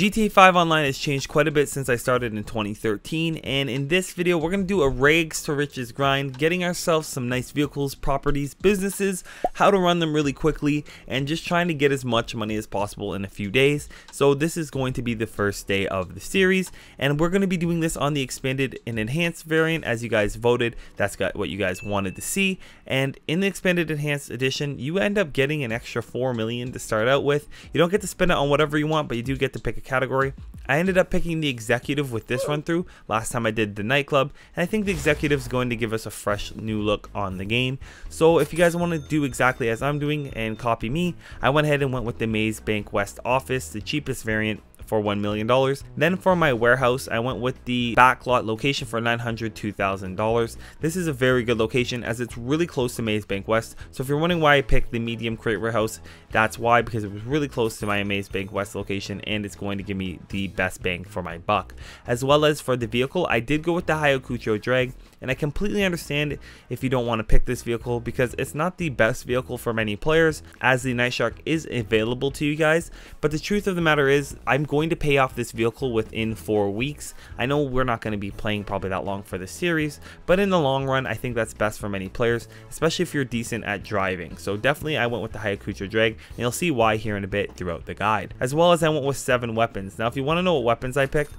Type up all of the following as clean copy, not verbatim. GTA 5 Online has changed quite a bit since I started in 2013, and in this video we're going to do a rags to riches grind, getting ourselves some nice vehicles, properties, businesses, how to run them really quickly, and just trying to get as much money as possible in a few days. So this is going to be the first day of the series, and we're going to be doing this on the expanded and enhanced variant as you guys voted. That's got what you guys wanted to see, and in the expanded enhanced edition you end up getting an extra 4 million to start out with. You don't get to spend it on whatever you want, but you do get to pick a category. I ended up picking the executive with this run through. Last time I did the nightclub, and I think the executive is going to give us a fresh new look on the game. So if you guys want to do exactly as I'm doing and copy me, I went ahead and went with the Maze Bank West office, the cheapest variant, for $1 million. Then for my warehouse, I went with the backlot location for $902,000. This is a very good location as it's really close to Maze Bank West. So if you're wondering why I picked the medium crate warehouse, that's why, because it was really close to my Maze Bank West location and it's going to give me the best bang for my buck. As well as for the vehicle, I did go with the Hayakutra Drag, and I completely understand if you don't want to pick this vehicle because it's not the best vehicle for many players, as the Night Shark is available to you guys. But the truth of the matter is, I'm going to pay off this vehicle within 4 weeks. I know we're not going to be playing probably that long for this series, but in the long run I think that's best for many players, especially if you're decent at driving. So definitely I went with the Hayakutra Drag, and you'll see why here in a bit throughout the guide. As well as I went with 7 weapons. Now if you want to know what weapons I picked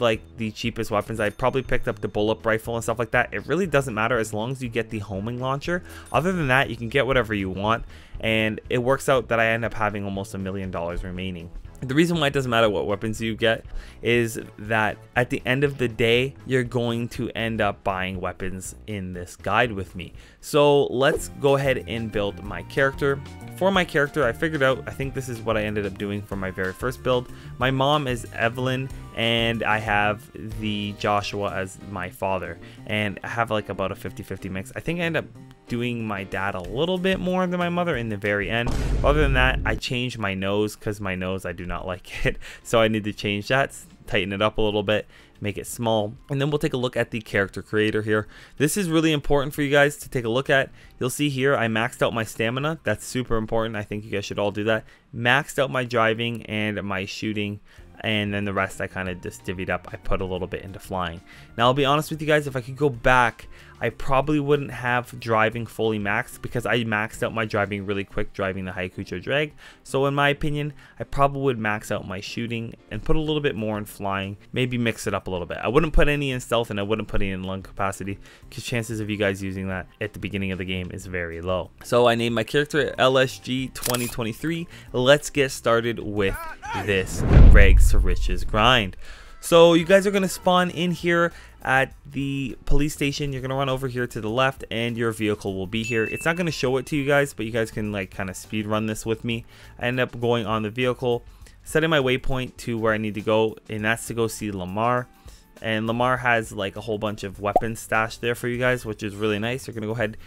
like the cheapest weapons. I probably picked up the Bullpup rifle and stuff like that. It really doesn't matter as long as you get the homing launcher. Other than that, you can get whatever you want, and it works out that I end up having almost $1 million remaining. The reason why it doesn't matter what weapons you get is that at the end of the day, you're going to end up buying weapons in this guide with me. So let's go ahead and build my character. For my character, I figured out, I think this is what I ended up doing for my very first build. My mom is Evelyn, and I have the Joshua as my father, and I have like about a 50-50 mix. I think I end up doing my dad a little bit more than my mother in the very end. Other than that, I changed my nose because my nose, I do not like it, so I need to change that, tighten it up a little bit, make it small, and then we'll take a look at the character creator here. This is really important for you guys to take a look at. You'll see here I maxed out my stamina. That's super important. I think you guys should all do that. Maxed out my driving and my shooting, and then the rest I kind of just divvied up. I put a little bit into flying. Now I'll be honest with you guys, if I could go back, I probably wouldn't have driving fully maxed because I maxed out my driving really quick driving the Hayakutra Drag. So in my opinion, I probably would max out my shooting and put a little bit more in flying, maybe mix it up a little bit. I wouldn't put any in stealth, and I wouldn't put any in lung capacity because chances of you guys using that at the beginning of the game is very low. So I named my character LSG 2023. Let's get started with this rags to riches grind. So you guys are going to spawn in here at the police station. You're gonna run over here to the left and your vehicle will be here. It's not gonna show it to you guys, but you guys can like kind of speed run this with me. I end up going on the vehicle, setting my waypoint to where I need to go, and that's to go see Lamar. And Lamar has like a whole bunch of weapons stashed there for you guys, which is really nice. You're gonna go ahead,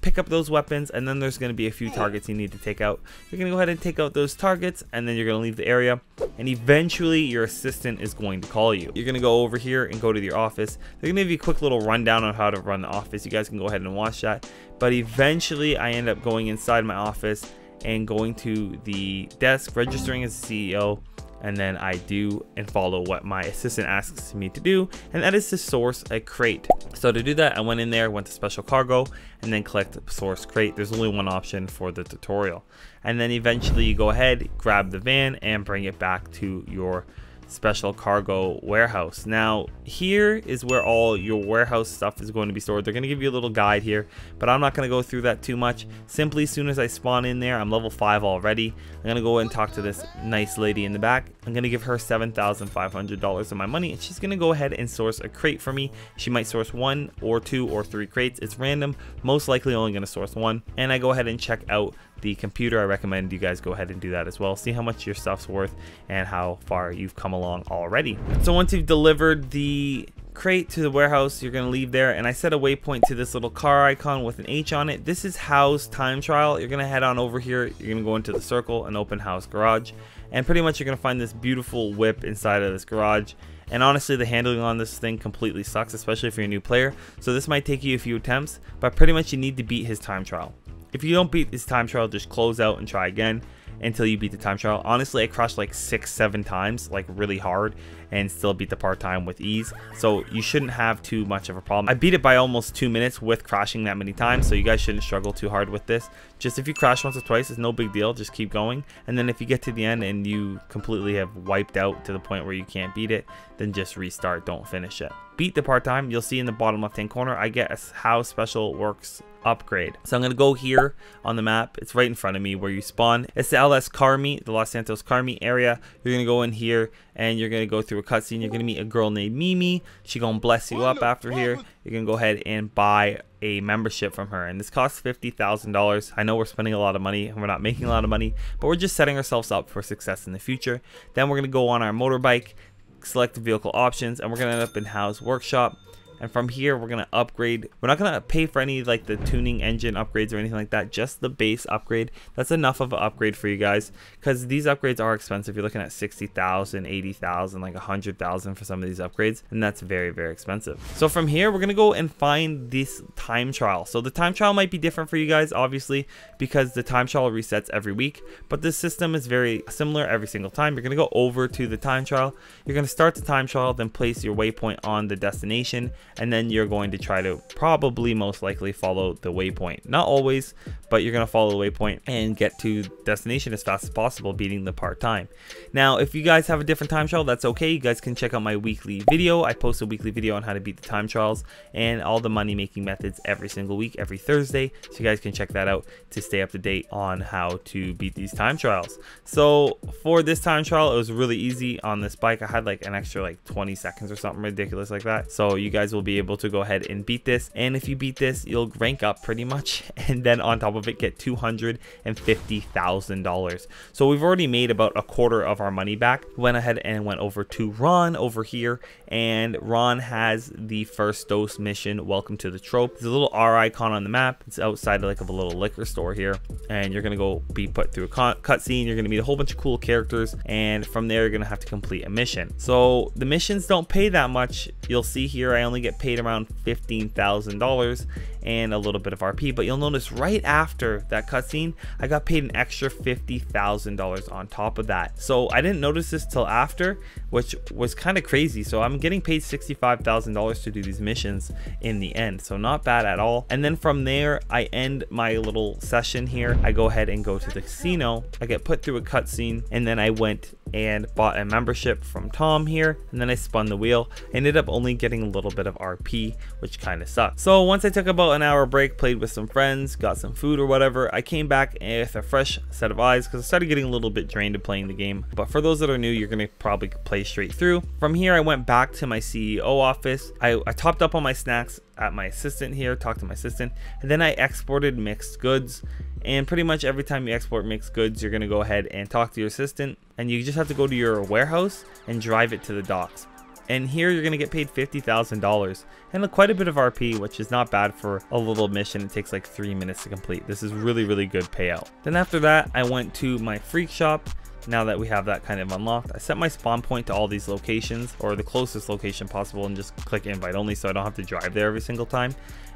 pick up those weapons, and then there's going to be a few targets you need to take out. You're going to go ahead and take out those targets, and then you're going to leave the area, and eventually your assistant is going to call you. You're going to go over here and go to your office. They're going to give you a quick little rundown on how to run the office. You guys can go ahead and watch that. But eventually I end up going inside my office and going to the desk, registering as CEO, and then I do and follow what my assistant asks me to do, and that is to source a crate. So to do that, I went in there, went to special cargo, and then collect source crate. There's only one option for the tutorial. And then eventually you go ahead, grab the van, and bring it back to your special cargo warehouse. Now here is where all your warehouse stuff is going to be stored. They're going to give you a little guide here, but I'm not going to go through that too much. Simply as soon as I spawn in there, I'm level 5 already. I'm going to go and talk to this nice lady in the back. I'm going to give her $7,500 of my money, and she's going to go ahead and source a crate for me. She might source 1 or 2 or 3 crates. It's random, most likely only going to source 1. And I go ahead and check out the computer. I recommend you guys go ahead and do that as well. See how much your stuff's worth and how far you've come along already. So once you've delivered the crate to the warehouse, you're going to leave there, and I set a waypoint to this little car icon with an H on it. This is Howe's time trial. You're going to head on over here, you're going to go into the circle and open Howe's garage, and pretty much you're going to find this beautiful whip inside of this garage. And honestly, the handling on this thing completely sucks, especially if you're a new player, so this might take you a few attempts, but pretty much you need to beat his time trial. If you don't beat his time trial, just close out and try again. until you beat the time trial. Honestly, I crashed like 6-7 times, like really hard, and still beat the part-time with ease. So you shouldn't have too much of a problem. I beat it by almost 2 minutes with crashing that many times, so you guys shouldn't struggle too hard with this. Just if you crash once or twice, it's no big deal, just keep going. And then if you get to the end and you completely have wiped out to the point where you can't beat it, then just restart, don't finish it. Beat the part-time, you'll see in the bottom left-hand corner, I get a How Special Works upgrade. So I'm gonna go here on the map, it's right in front of me where you spawn. It's the LS car meet, the Los Santos car meet area. You're gonna go in here and you're gonna go through a cutscene. You're gonna meet a girl named Mimi. She gonna bless you up after here. You're gonna go ahead and buy a membership from her, and this costs $50,000. I know we're spending a lot of money and we're not making a lot of money, but we're just setting ourselves up for success in the future. Then we're gonna go on our motorbike, select the vehicle options, and we're gonna end up in Howe's workshop. And from here, we're gonna upgrade. We're not gonna pay for any like the tuning engine upgrades or anything like that, just the base upgrade. That's enough of an upgrade for you guys, because these upgrades are expensive. You're looking at 60,000, 80,000, like 100,000 for some of these upgrades, and that's very, very expensive. So from here, we're gonna go and find this time trial. So the time trial might be different for you guys, obviously, because the time trial resets every week, but this system is very similar every single time. You're gonna go over to the time trial. You're gonna start the time trial, then place your waypoint on the destination, and then you're going to try to probably most likely follow the waypoint. Not always, but you're going to follow the waypoint and get to destination as fast as possible, beating the part-time. Now, if you guys have a different time trial, that's okay. You guys can check out my weekly video. I post a weekly video on how to beat the time trials and all the money-making methods every single week, every Thursday. So you guys can check that out to stay up to date on how to beat these time trials. So for this time trial, it was really easy on this bike. I had like an extra like 20 seconds or something ridiculous like that. So you guys will be able to go ahead and beat this, and if you beat this, you'll rank up pretty much, and then on top of it get $250,000. So we've already made about a quarter of our money back. Went ahead and went over to Ron over here, and Ron has the first dose mission, Welcome to the Trope. There's a little R icon on the map. It's outside of like a little liquor store here, and you're gonna go be put through a cutscene. You're gonna meet a whole bunch of cool characters, and from there you're gonna have to complete a mission. So the missions don't pay that much. You'll see here I only get paid around $15,000 and a little bit of RP, but you'll notice right after that cutscene I got paid an extra $50,000 on top of that. So I didn't notice this till after, which was kind of crazy. So I'm getting paid $65,000 to do these missions in the end, so not bad at all. And then from there I end my little session here. I go ahead and go to the casino. I get put through a cutscene, and then I went and bought a membership from Tom here, and then I spun the wheel. I ended up only getting a little bit of RP, which kind of sucked. So once I took about an hour break, played with some friends, got some food or whatever, I came back with a fresh set of eyes because I started getting a little bit drained of playing the game. But for those that are new, you're gonna probably play straight through. From here I went back to my CEO office. I topped up on my snacks at my assistant here, talked to my assistant, and then I exported mixed goods. And pretty much every time you export mixed goods, you're gonna go ahead and talk to your assistant, and you just have to go to your warehouse and drive it to the docks. And here you're gonna get paid $50,000 and quite a bit of RP, which is not bad for a little mission. It takes like 3 minutes to complete. This is really, really good payout. Then after that, I went to my freak shop. Now that we have that kind of unlocked, I set my spawn point to all these locations or the closest location possible and just click invite only, so I don't have to drive there every single time.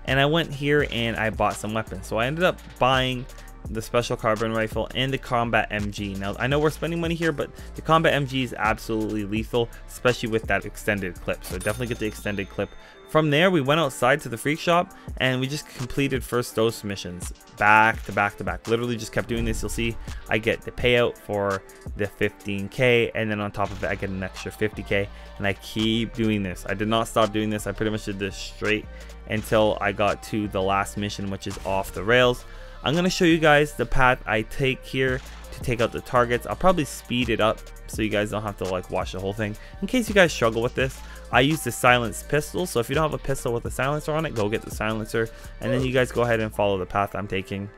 And I went here and I bought some weapons. So I ended up buying the special carbine rifle and the Combat MG. Now I know we're spending money here, but the Combat MG is absolutely lethal, especially with that extended clip. So definitely get the extended clip. From there we went outside to the freak shop and we just completed first dose missions back to back to back. Literally just kept doing this. You'll see I get the payout for the 15k, and then on top of it I get an extra 50k, and I keep doing this. I did not stop doing this. I pretty much did this straight until I got to the last mission, which is Off the Rails. I'm going to show you guys the path I take here to take out the targets. I'll probably speed it up so you guys don't have to like watch the whole thing in case you guys struggle with this. I use the silenced pistol, so if you don't have a pistol with a silencer on it, go get the silencer, and then you guys go ahead and follow the path I'm taking.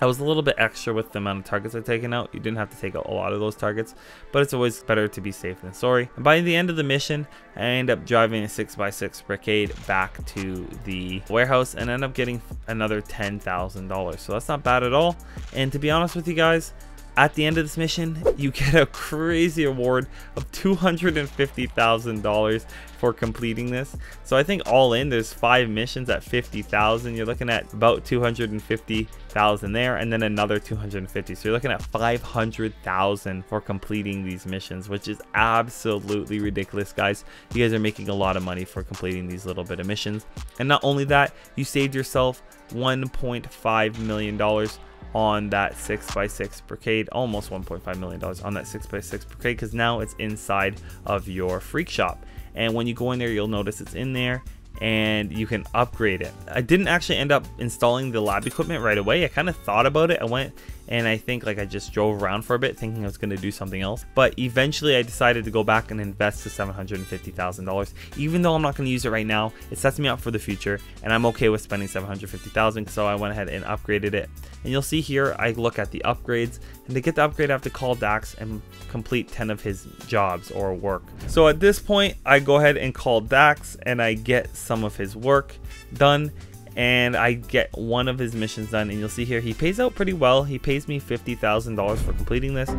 I was a little bit extra with the amount of targets I've taken out. You didn't have to take out a lot of those targets, but it's always better to be safe than sorry. And by the end of the mission, I end up driving a 6x6 brickade back to the warehouse and end up getting another $10,000. So that's not bad at all. And to be honest with you guys, At the end of this mission, you get a crazy award of $250,000 for completing this. So I think all in, there's 5 missions at $50,000. You're looking at about $250,000 there, and then another $250,000. So you're looking at $500,000 for completing these missions, which is absolutely ridiculous, guys. You guys are making a lot of money for completing these little bit of missions. And not only that, you saved yourself $1.5 million. On that 6x6 brickade, almost $1.5 million on that 6x6 brickade, because now it's inside of your freak shop. And when you go in there, you'll notice it's in there and you can upgrade it. I didn't actually end up installing the lab equipment right away. I kind of thought about it. I went and I think like I just drove around for a bit thinking I was going to do something else. But eventually I decided to go back and invest the $750,000. Even though I'm not going to use it right now, it sets me up for the future, and I'm okay with spending $750,000. So I went ahead and upgraded it. And you'll see here, I look at the upgrades, and to get the upgrade I have to call Dax and complete 10 of his jobs or work. So at this point, I go ahead and call Dax and I get some of his work done, and I get one of his missions done. And you'll see here, he pays out pretty well. He pays me $50,000 for completing this,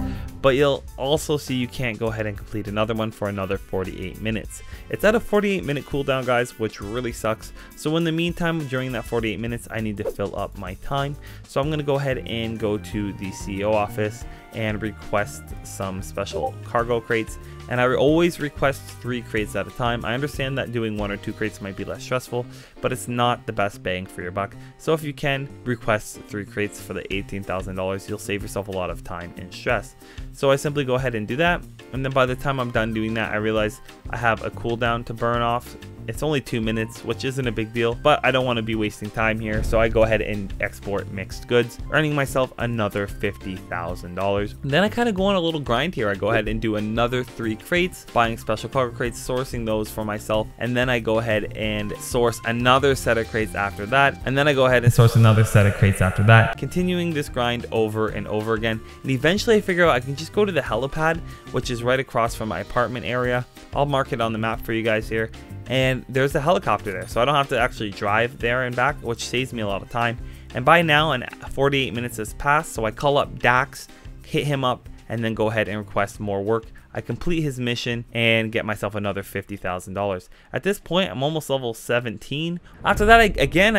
but you'll also see you can't go ahead and complete another one for another 48 minutes. It's at a 48-minute cooldown, guys, which really sucks. So in the meantime, during that 48 minutes, I need to fill up my time. So I'm going to go ahead and go to the CEO office and request some special cargo crates. And I always request 3 crates at a time. I understand that doing 1 or 2 crates might be less stressful, but it's not the best bang for your buck. So if you can, request 3 crates for the $18,000. You'll save yourself a lot of time and stress. So I simply go ahead and do that. And then by the time I'm done doing that, I realize I have a cooldown to burn off. It's only 2 minutes, which isn't a big deal, but I don't want to be wasting time here. So I go ahead and export mixed goods, earning myself another $50,000. Then I kind of go on a little grind here. I go ahead and do another 3 crates, buying special cargo crates, sourcing those for myself. And then I go ahead and source another set of crates after that. And then I go ahead and source another set of crates after that, continuing this grind over and over again. And eventually I figure out I can just go to the helipad, which is right across from my apartment area. I'll mark it on the map for you guys here. And there's a helicopter there, so I don't have to actually drive there and back, which saves me a lot of time. And by now, and 48 minutes has passed, so I call up Dax, hit him up, and then go ahead and request more work. I complete his mission and get myself another $50,000. At this point, I'm almost level 17. After that, I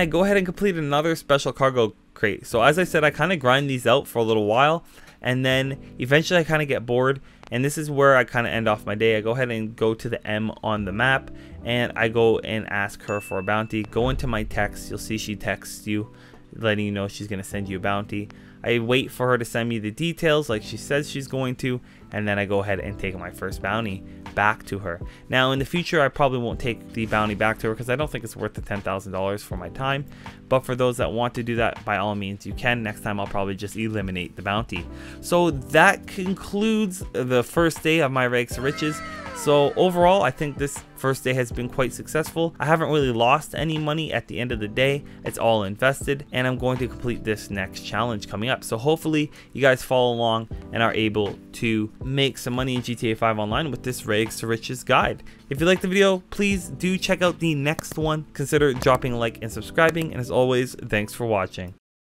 go ahead and complete another special cargo crate. So as I said, I kind of grind these out for a little while, and then eventually I kind of get bored. And this is where I kind of end off my day. I go ahead and go to the M on the map, and I go and ask her for a bounty. Go into my text. You'll see she texts you, letting you know she's going to send you a bounty. I wait for her to send me the details like she says she's going to, and then I go ahead and take my first bounty back to her. Now in the future, I probably won't take the bounty back to her because I don't think it's worth the $10,000 for my time, but for those that want to do that, by all means you can. Next time I'll probably just eliminate the bounty. So that concludes the first day of my rags to riches. So overall, I think this first day has been quite successful. I haven't really lost any money at the end of the day. It's all invested, and I'm going to complete this next challenge coming up. So hopefully you guys follow along and are able to make some money in GTA 5 Online with this rags to riches guide. If you liked the video, please do check out the next one. Consider dropping a like and subscribing. And as always, thanks for watching.